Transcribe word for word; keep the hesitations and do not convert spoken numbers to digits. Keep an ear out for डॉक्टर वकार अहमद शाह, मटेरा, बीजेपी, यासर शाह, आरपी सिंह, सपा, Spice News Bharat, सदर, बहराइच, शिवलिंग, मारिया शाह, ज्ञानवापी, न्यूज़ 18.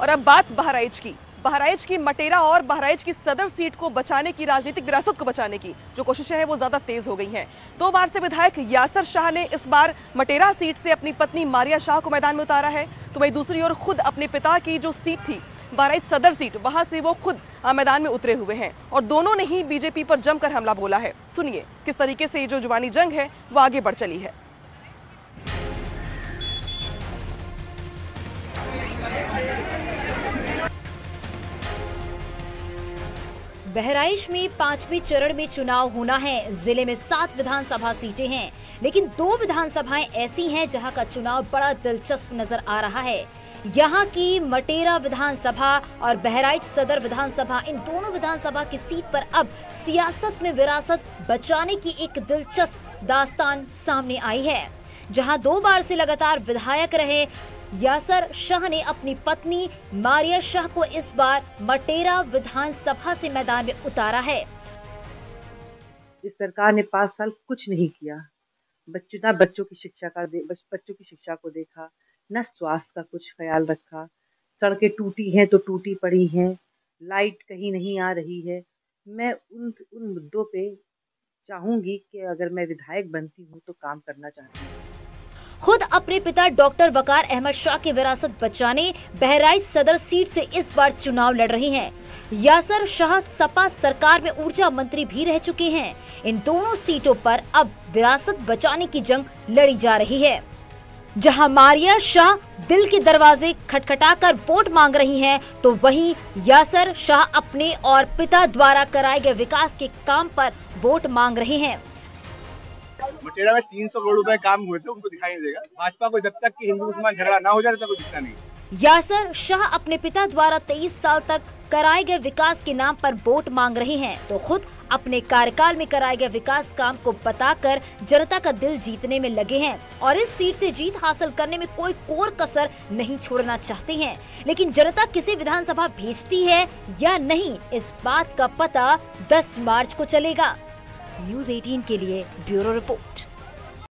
और अब बात बहराइच की बहराइच की मटेरा और बहराइच की सदर सीट को बचाने की, राजनीतिक विरासत को बचाने की जो कोशिशें हैं वो ज्यादा तेज हो गई हैं। दो बार से विधायक यासर शाह ने इस बार मटेरा सीट से अपनी पत्नी मारिया शाह को मैदान में उतारा है, तो वहीं दूसरी ओर खुद अपने पिता की जो सीट थी बहराइच सदर सीट, वहां से वो खुद मैदान में उतरे हुए हैं और दोनों ने ही बीजेपी पर जमकर हमला बोला है। सुनिए किस तरीके से ये जो जुबानी जंग है वो आगे बढ़ चली है। बहराइच में पांचवें चरण में चुनाव होना है। जिले में सात विधानसभा सीटें हैं, लेकिन दो विधानसभाएं ऐसी हैं जहां का चुनाव बड़ा दिलचस्प नजर आ रहा है। यहां की मटेरा विधानसभा और बहराइच सदर विधानसभा, इन दोनों विधानसभा की सीट पर अब सियासत में विरासत बचाने की एक दिलचस्प दास्तान सामने आई है, जहाँ दो बार से लगातार विधायक रहे यासर शाह ने अपनी पत्नी मारिया शाह को इस बार मटेरा विधानसभा से मैदान में उतारा है। इस सरकार ने पाँच साल कुछ नहीं किया, बच्चों ना बच्चों की शिक्षा का बच्चों की शिक्षा को देखा, न स्वास्थ्य का कुछ ख्याल रखा। सड़कें टूटी हैं तो टूटी पड़ी हैं, लाइट कहीं नहीं आ रही है। मैं उन उन मुद्दों पे चाहूंगी कि अगर मैं विधायक बनती हूँ तो काम करना चाहती हूँ। खुद अपने पिता डॉक्टर वकार अहमद शाह की विरासत बचाने बहराइच सदर सीट से इस बार चुनाव लड़ रही हैं। यासर शाह सपा सरकार में ऊर्जा मंत्री भी रह चुके हैं। इन दोनों सीटों पर अब विरासत बचाने की जंग लड़ी जा रही है, जहां मारिया शाह दिल के दरवाजे खटखटाकर वोट मांग रही हैं, तो वहीं यासर शाह अपने और पिता द्वारा कराए गए विकास के काम पर वोट मांग रहे हैं। मटेरा में तीन सौ करोड़ रुपए काम हुए थे, उनको दिखाई नहीं देगा। भाजपा को जब तक कि हिंदू मुसलमान झगड़ा ना हो जाए तब तक दिखता नहीं। यासर शाह अपने पिता द्वारा तेईस साल तक कराए गए विकास के नाम पर वोट मांग रहे हैं, तो खुद अपने कार्यकाल में कराए गए विकास काम को बताकर जनता का दिल जीतने में लगे हैं और इस सीट से जीत हासिल करने में कोई कोर कसर नहीं छोड़ना चाहते हैं। लेकिन जनता किसे विधानसभा भेजती है या नहीं, इस बात का पता दस मार्च को चलेगा। न्यूज़ अठारह के लिए ब्यूरो रिपोर्ट।